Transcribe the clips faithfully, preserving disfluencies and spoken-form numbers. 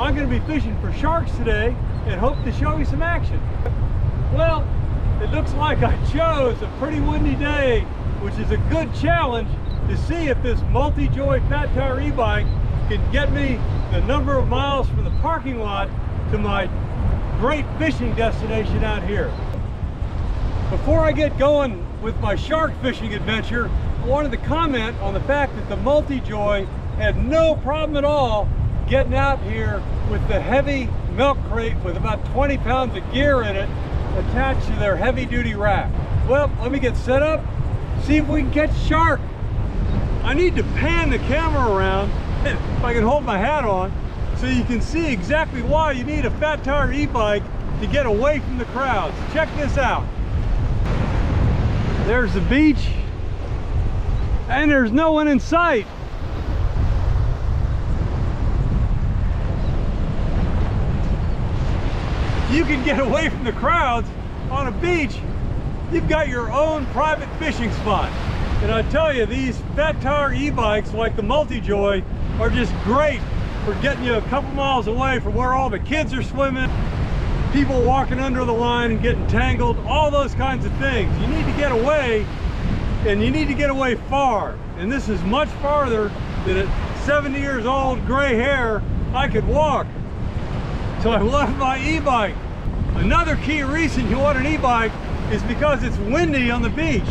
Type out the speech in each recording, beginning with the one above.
I'm going to be fishing for sharks today and hope to show you some action. Well, it looks like I chose a pretty windy day, which is a good challenge to see if this MultiJoy Fat Tire E-Bike can get me the number of miles from the parking lot to my great fishing destination out here. Before I get going with my shark fishing adventure, I wanted to comment on the fact that the MultiJoy had no problem at all getting out here with the heavy milk crate with about twenty pounds of gear in it attached to their heavy duty rack. Well, let me get set up, see if we can catch shark. I need to pan the camera around, if I can hold my hat on, so you can see exactly why you need a fat tire e-bike to get away from the crowds. Check this out. There's the beach, and there's no one in sight. You can get away from the crowds on a beach. You've got your own private fishing spot. And I tell you, these fat tire e-bikes like the MultiJoy are just great for getting you a couple miles away from where all the kids are swimming, people walking under the line and getting tangled, all those kinds of things. You need to get away, and you need to get away far. And this is much farther than at seventy years old, gray hair, I could walk. So I love my e-bike. Another key reason you want an e-bike is because it's windy on the beach.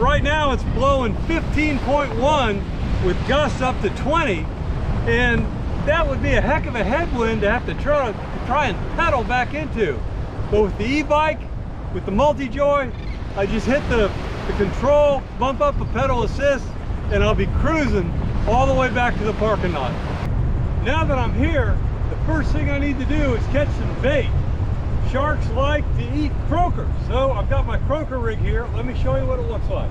Right now it's blowing fifteen point one with gusts up to twenty, and that would be a heck of a headwind to have to try, to try and pedal back into. But with the e-bike, with the MultiJoy, I just hit the, the control, bump up the pedal assist, and I'll be cruising all the way back to the parking lot. Now that I'm here, the first thing I need to do is catch some bait. Sharks like to eat croaker, so I've got my croaker rig here. Let me show you what it looks like.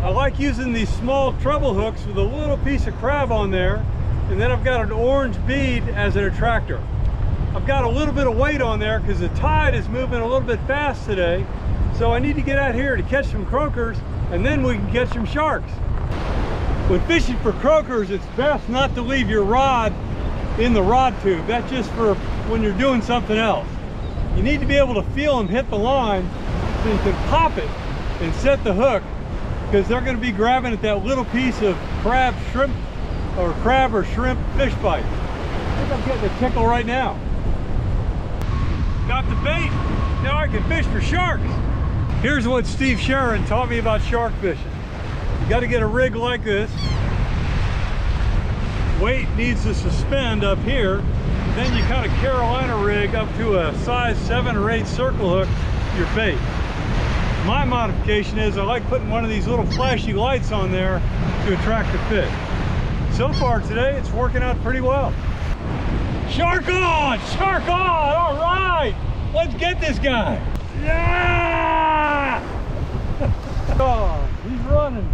I like using these small treble hooks with a little piece of crab on there, and then I've got an orange bead as an attractor. I've got a little bit of weight on there because the tide is moving a little bit fast today, so I need to get out here to catch some croakers, and then we can catch some sharks. When fishing for croakers, it's best not to leave your rod in the rod tube. That's just for when you're doing something else. You need to be able to feel them hit the line so you can pop it and set the hook, because they're going to be grabbing at that little piece of crab shrimp or crab or shrimp fish bite. I think I'm getting a tickle right now. Got the bait. Now I can fish for sharks. Here's what Steve Sharon taught me about shark fishing. You got to get a rig like this. Weight needs to suspend up here, then you kind of Carolina rig up to a size seven or eight circle hook your bait. My modification is I like putting one of these little flashy lights on there to attract the fish. So far today it's working out pretty well. Shark on! Shark on! All right! Let's get this guy! Yeah! Oh, he's running.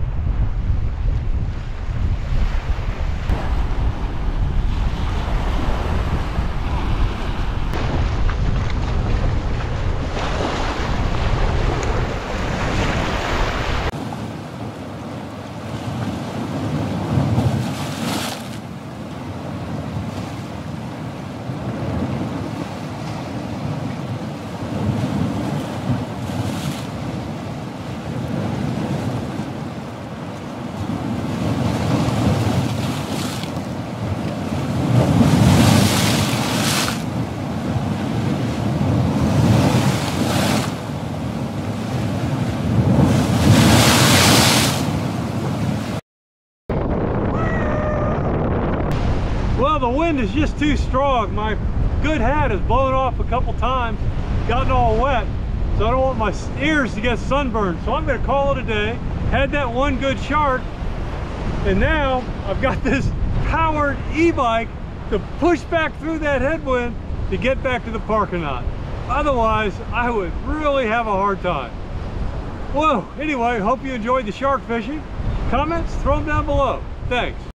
The wind is just too strong. My good hat is blown off a couple times, gotten all wet, so I don't want my ears to get sunburned. So I'm going to call it a day. Had that one good shark, and now I've got this powered e-bike to push back through that headwind to get back to the parking lot. Otherwise, I would really have a hard time. Well, anyway, hope you enjoyed the shark fishing. Comments? Throw them down below. Thanks.